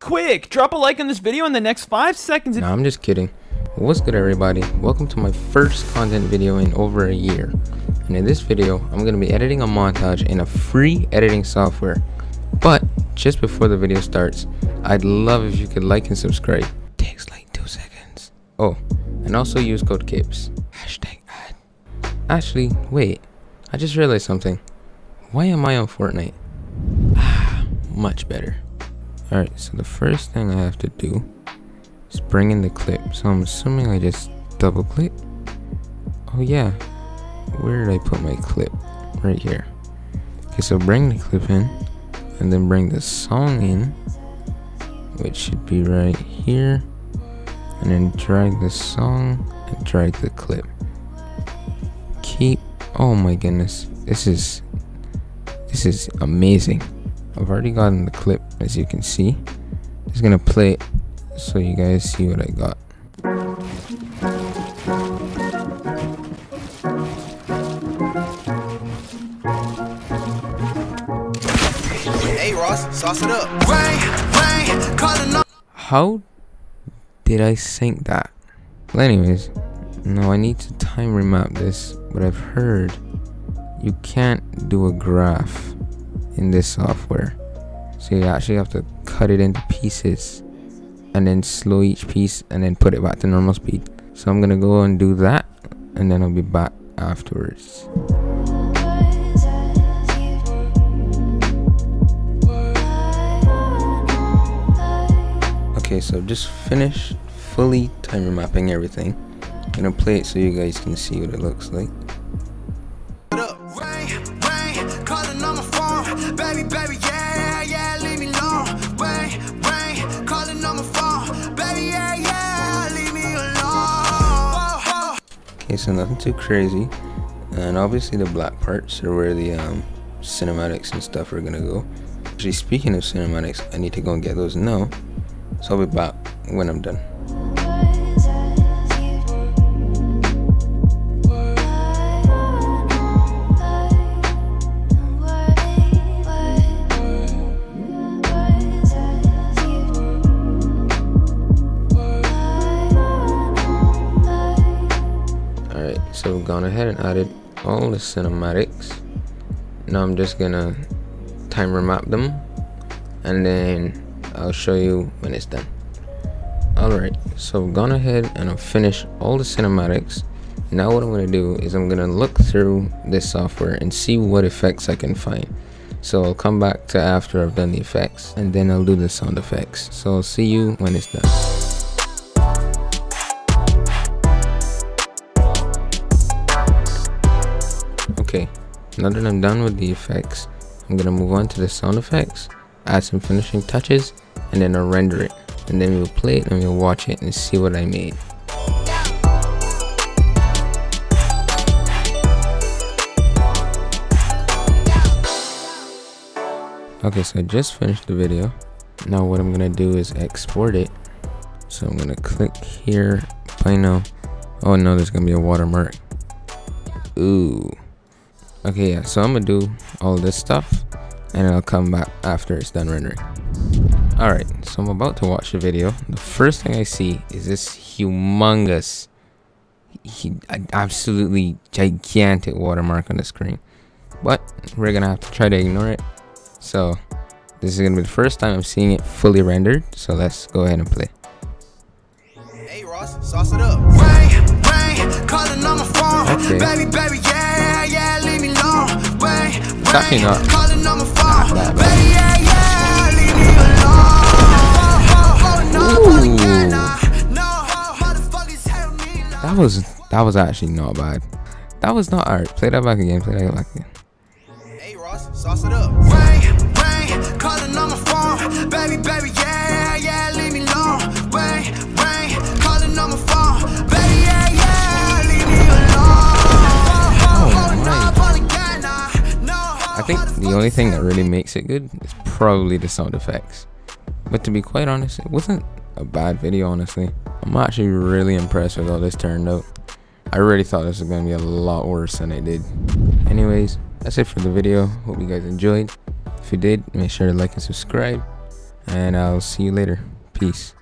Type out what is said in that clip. Quick, drop a like on this video in the next 5 seconds. No, I'm just kidding. What's good, everybody? Welcome to my first content video in over a year. And in this video, I'm going to be editing a montage in a free editing software. But just before the video starts, I'd love if you could like and subscribe. Takes like 2 seconds. Oh, and also use code Khypz. Hashtag ad. Actually, wait. I just realized something. Why am I on Fortnite? Ah, much better. Alright, so the first thing I have to do is bring in the clip. So I'm assuming I just double click. Oh yeah, where did I put my clip? Right here. Okay, so bring the clip in and then bring the song in, which should be right here. And then drag the song and drag the clip. Keep, oh my goodness, this is amazing. I've already gotten the clip, as you can see. I'm just gonna play it so you guys see what I got. Hey Ross, sauce it up. How did I sync that? Well, anyways, no, I need to time remap this, but I've heard you can't do a graph in this software, so you actually have to cut it into pieces and then slow each piece and then put it back to normal speed. So I'm gonna go and do that, and then I'll be back afterwards. Okay, so just finished fully time mapping everything. I'm gonna play it so you guys can see what it looks like. Okay, so nothing too crazy, and obviously the black parts are where the cinematics and stuff are gonna go. Actually, speaking of cinematics, I need to go and get those now, so I'll be back when I'm done. So I've gone ahead and added all the cinematics. Now I'm just gonna time remap them, and then I'll show you when it's done. Alright, so I've gone ahead and I've finished all the cinematics. Now what I'm gonna do is I'm gonna look through this software and see what effects I can find. So I'll come back to after I've done the effects, and then I'll do the sound effects. So I'll see you when it's done. Okay, now that I'm done with the effects, I'm gonna move on to the sound effects, add some finishing touches, and then I'll render it. And then we'll play it and we'll watch it and see what I made. Okay, so I just finished the video. Now what I'm gonna do is export it. So I'm gonna click here, play now. Oh no, there's gonna be a watermark. Ooh. Okay, yeah, so I'm gonna do all this stuff and I'll come back after it's done rendering. Alright, so I'm about to watch the video. The first thing I see is this humongous, absolutely gigantic watermark on the screen. But we're gonna have to try to ignore it. So this is gonna be the first time I'm seeing it fully rendered. So let's go ahead and play. Hey Ross, sauce it up. Calling on my phone, baby, yeah, leave me alone. Calling on my phone, baby, yeah, leave me alone. That was actually not bad. That was not alright. Play that back again. Hey Ross, sauce it up. Calling on my phone, baby, yeah, leave me alone. Calling on my phone, baby, yeah. I think the only thing that really makes it good is probably the sound effects. But to be quite honest, it wasn't a bad video, honestly. I'm actually really impressed with how this turned out. I really thought this was going to be a lot worse than it did. Anyways, that's it for the video. Hope you guys enjoyed. If you did, make sure to like and subscribe. and I'll see you later. Peace.